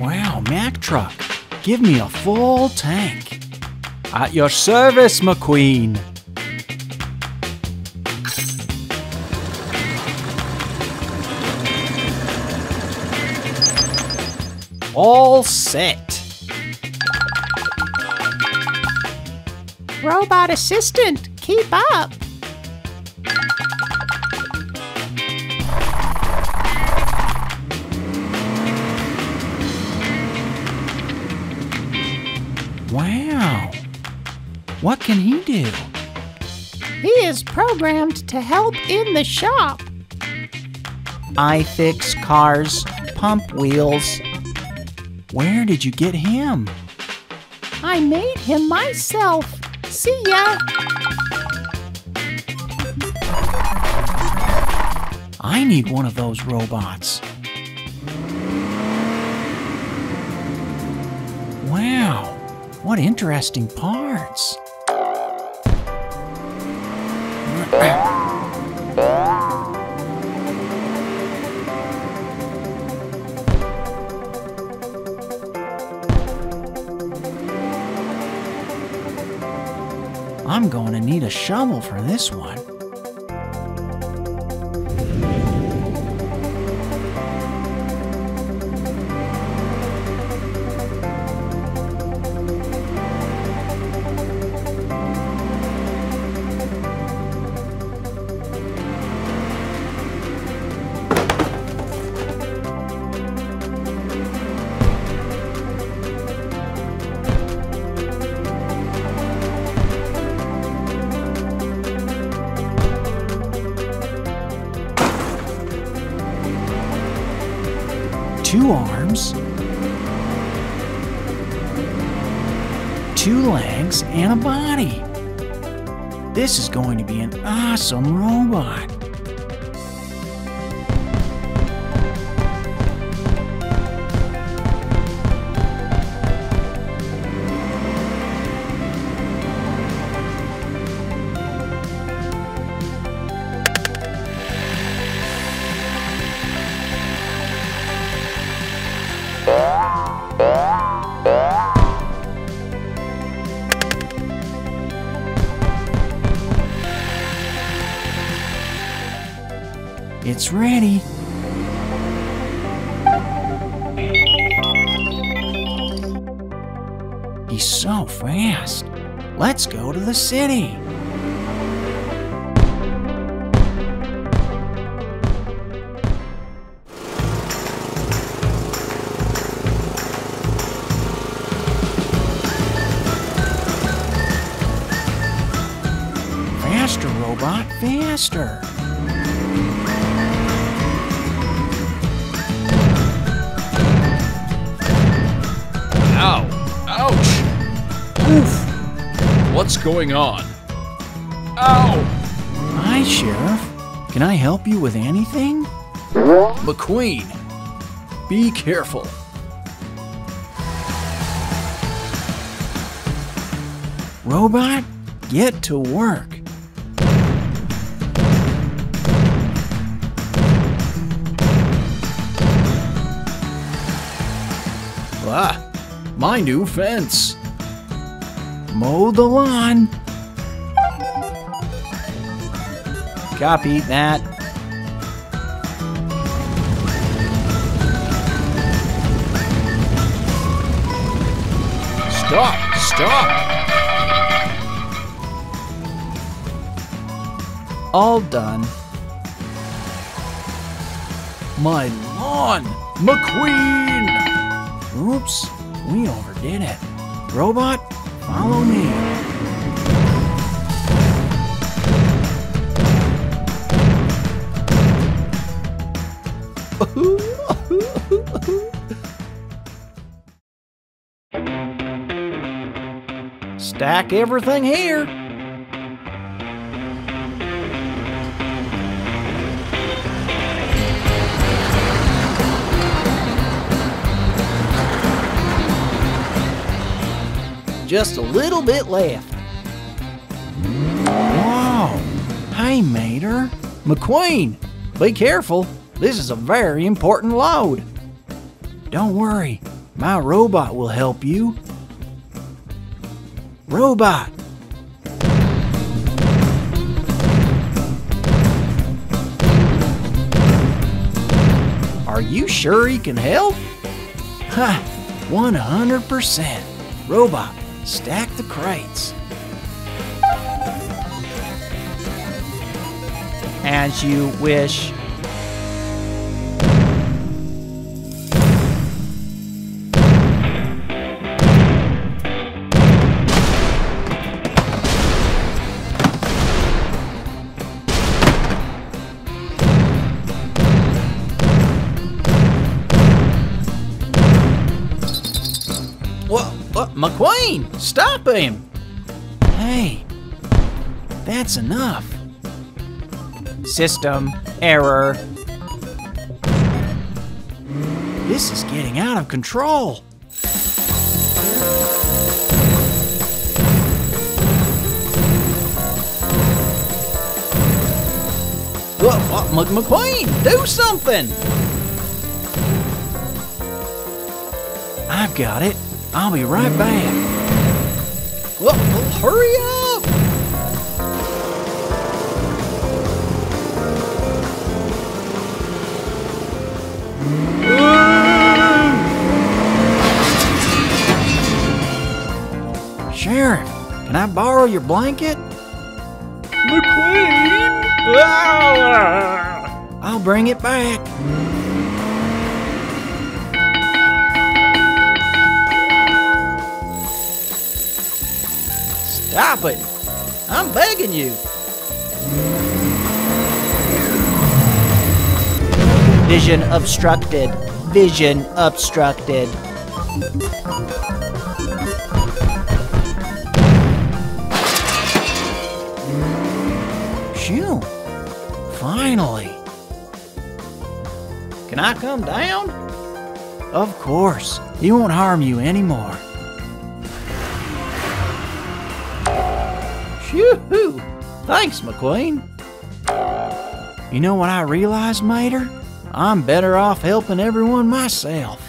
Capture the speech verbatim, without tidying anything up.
Wow, Mack Truck, give me a full tank. At your service, McQueen. All set. Robot Assistant, keep up. Wow. What can he do? He is programmed to help in the shop. I fix cars, pump wheels. Where did you get him? I made him myself. See ya. I need one of those robots. Wow, what interesting parts. I'm going to need a shovel for this one. Two arms, two legs, and a body. This is going to be an awesome robot. It's ready. He's so fast. Let's go to the city. Faster, robot, faster. What's going on? Ow! Hi, Sheriff. Can I help you with anything? McQueen, be careful. Robot, get to work. Ah, my new fence. Mow the lawn. Copy that. Stop! Stop! All done. My lawn! McQueen! Oops, we overdid it. Robot? Follow me. Stack everything here. Just a little bit left. Wow. Hey, Mater. McQueen, be careful. This is a very important load. Don't worry. My robot will help you. Robot! Are you sure he can help? Ha! one hundred percent! Robot, stack the crates. As you wish. McQueen, stop him! Hey, that's enough. System error. This is getting out of control. What, what, McQueen, do something! I've got it. I'll be right back. Well, well, hurry up! Whoa! Sheriff, can I borrow your blanket? McQueen! I'll bring it back. Stop it! I'm begging you! Vision obstructed. Vision obstructed. Phew! Finally! Can I come down? Of course. He won't harm you anymore. Yoo-hoo! Thanks, McQueen. You know what I realized, Mater? I'm better off helping everyone myself.